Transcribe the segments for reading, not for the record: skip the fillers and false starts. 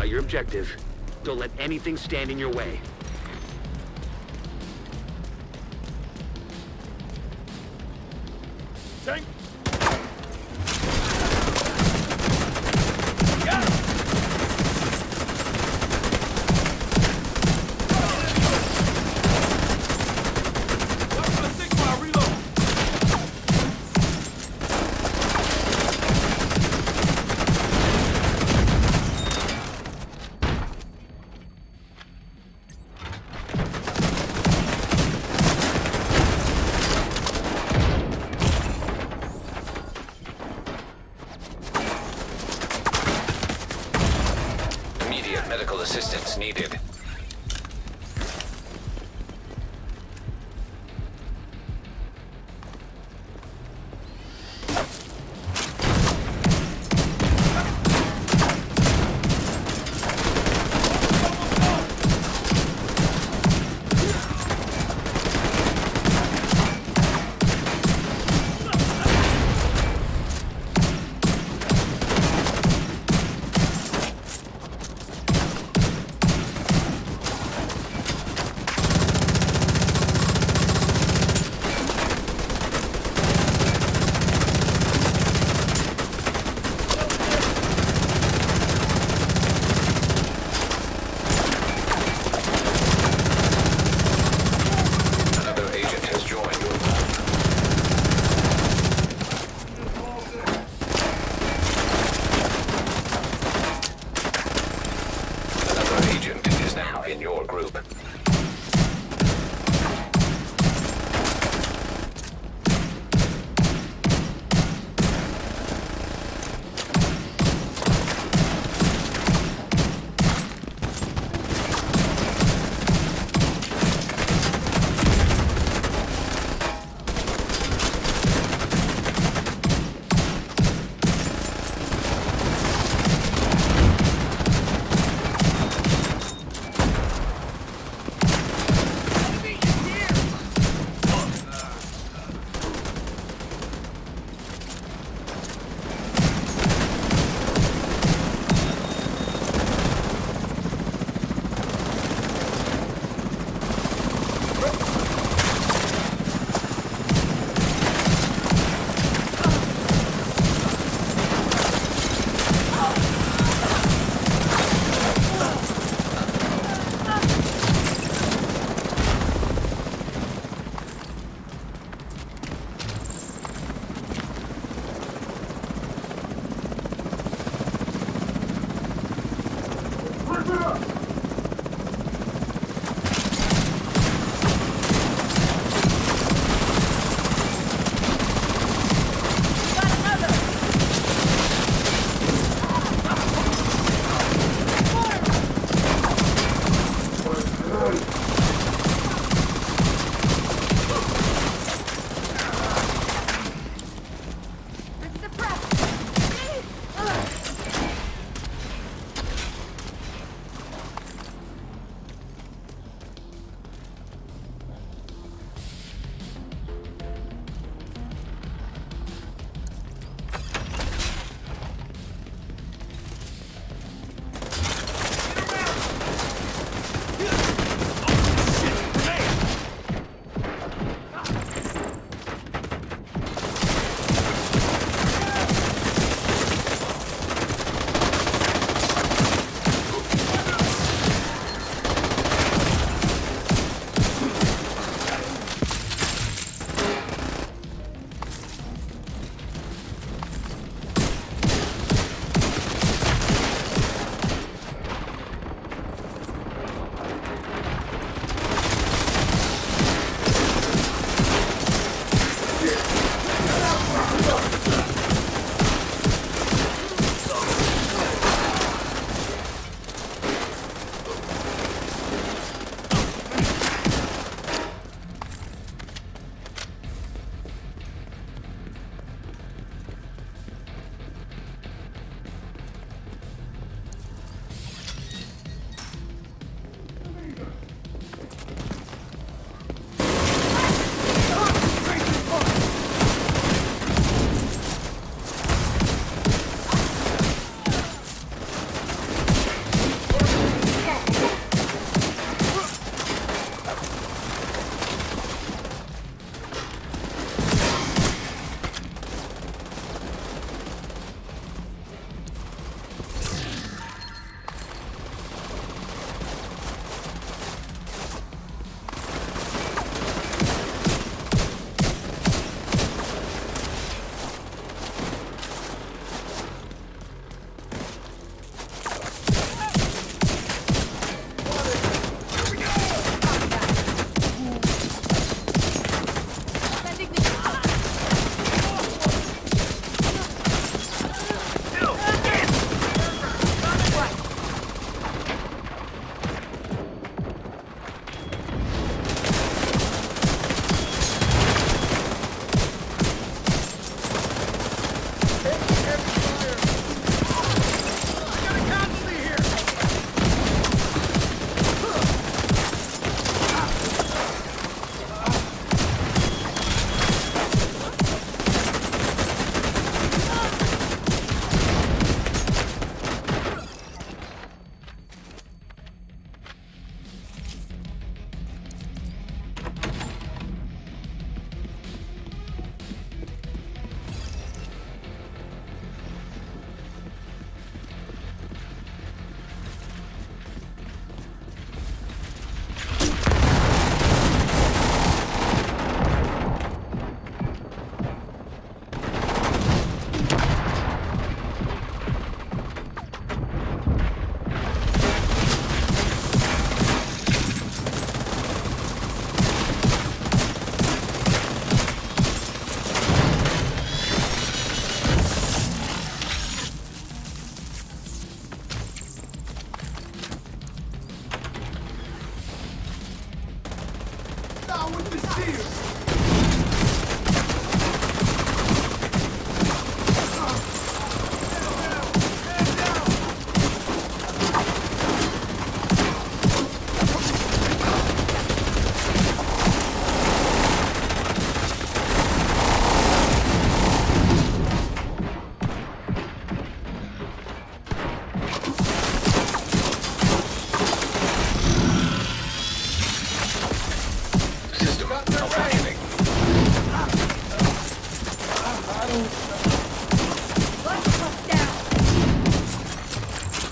got your objective. Don't let anything stand in your way. Tank! Medical assistance needed.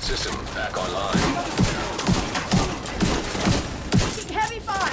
System back online. Taking heavy fire.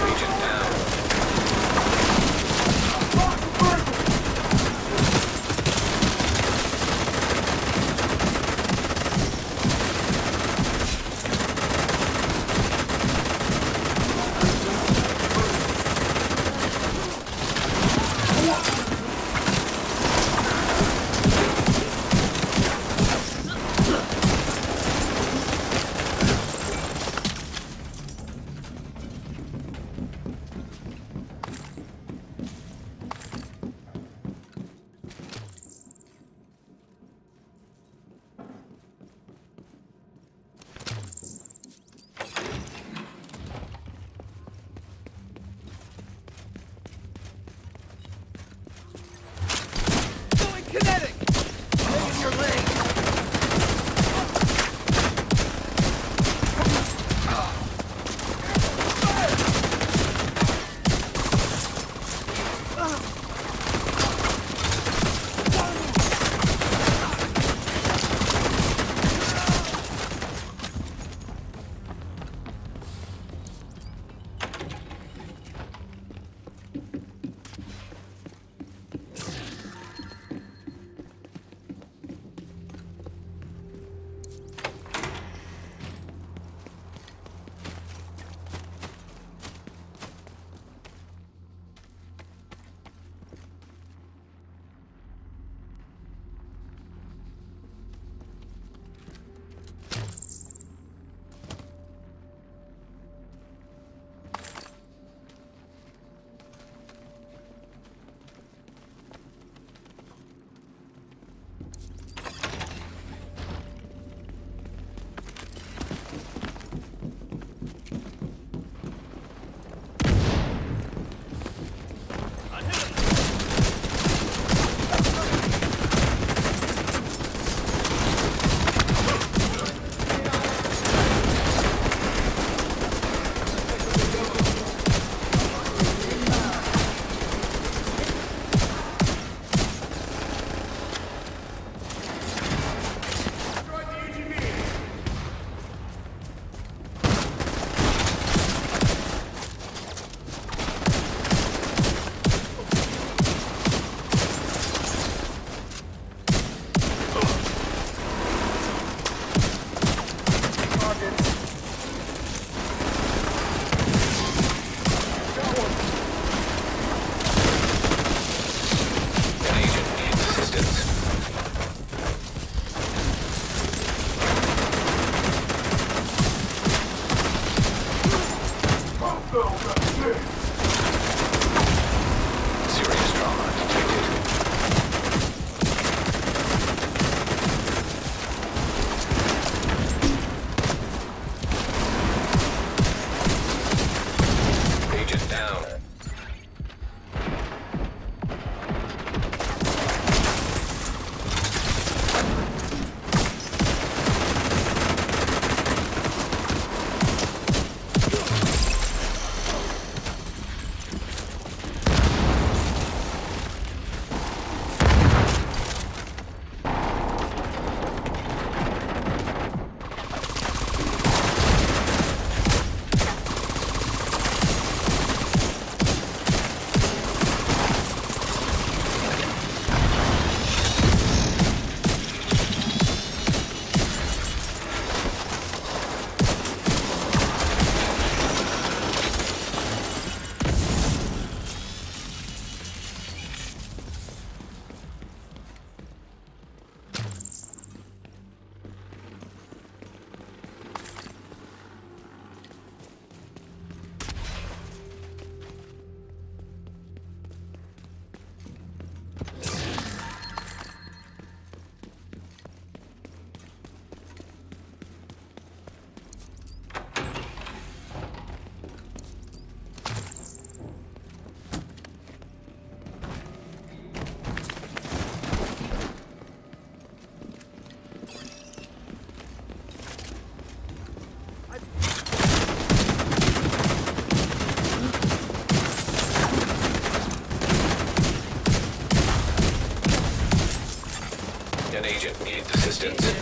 Agent needs assistance.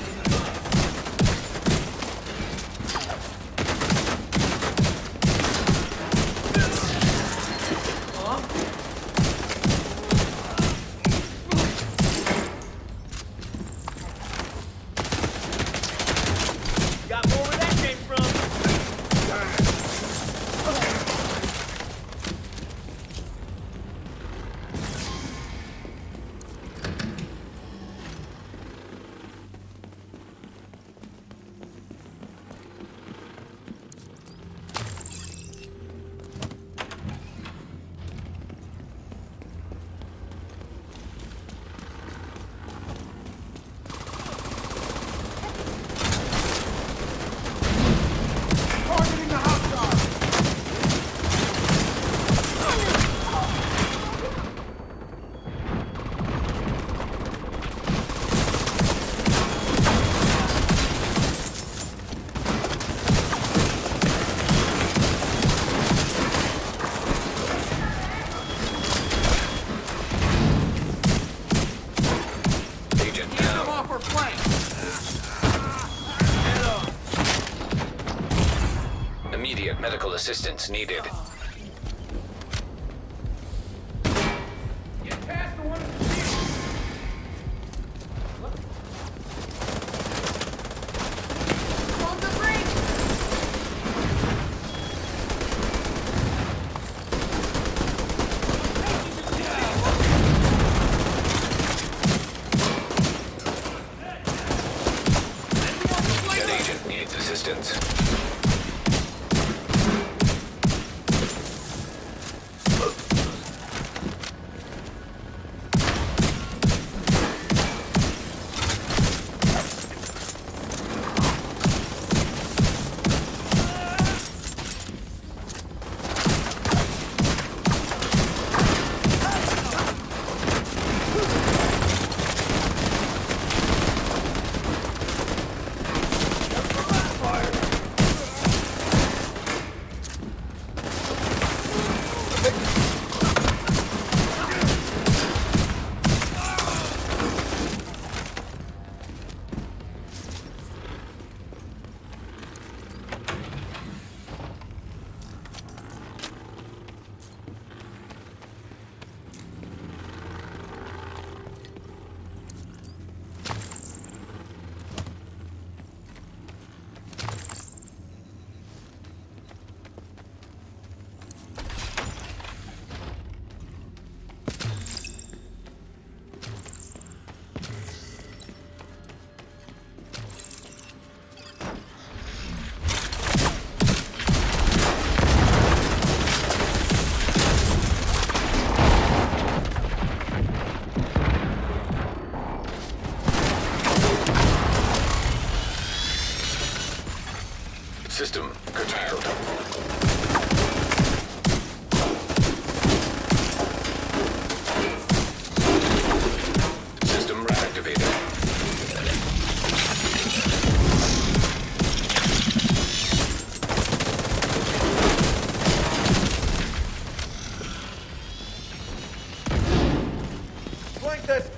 Immediate medical assistance needed. Get past the one in the field. System curtailed. System reactivated. Flank this!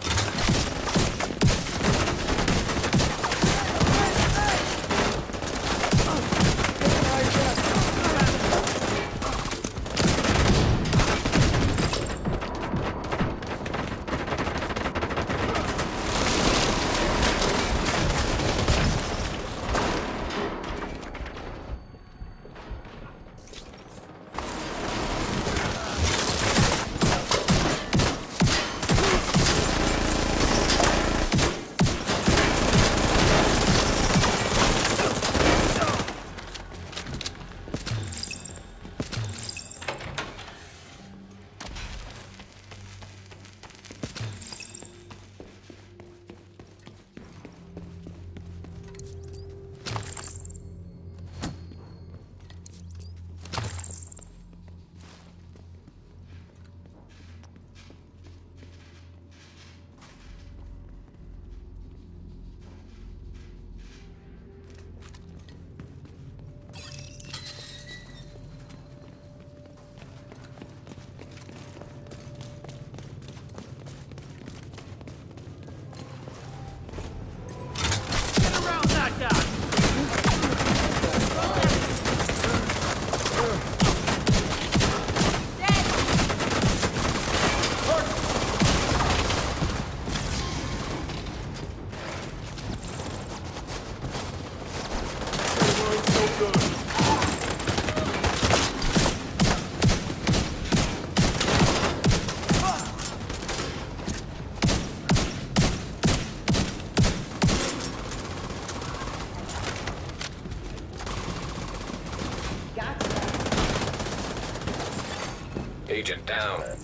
Target down.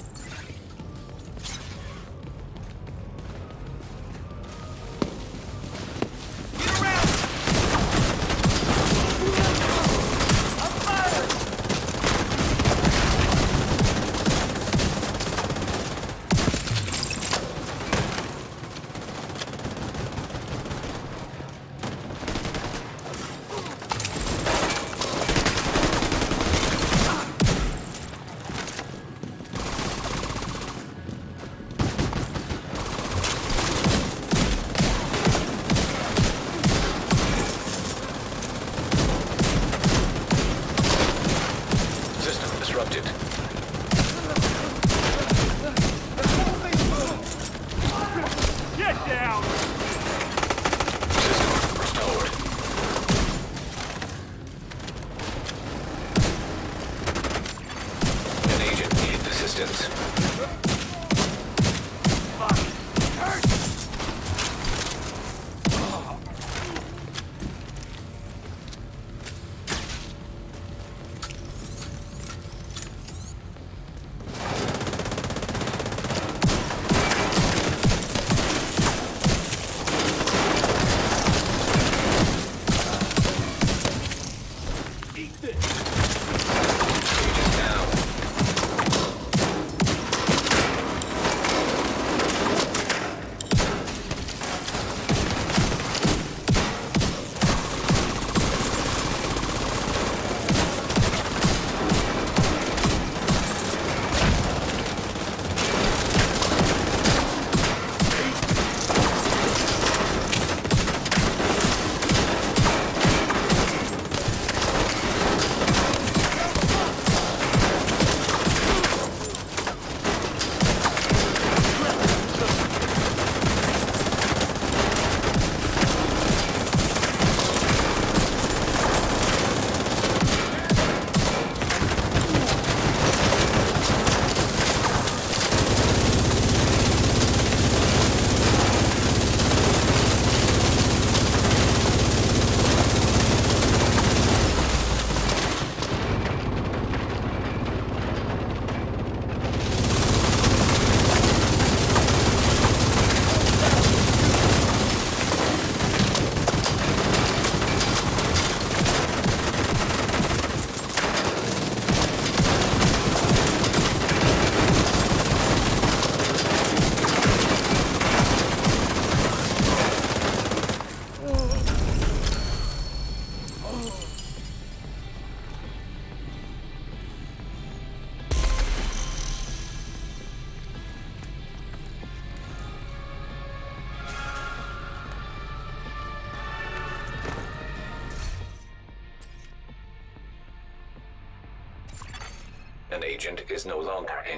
Agent is no longer in.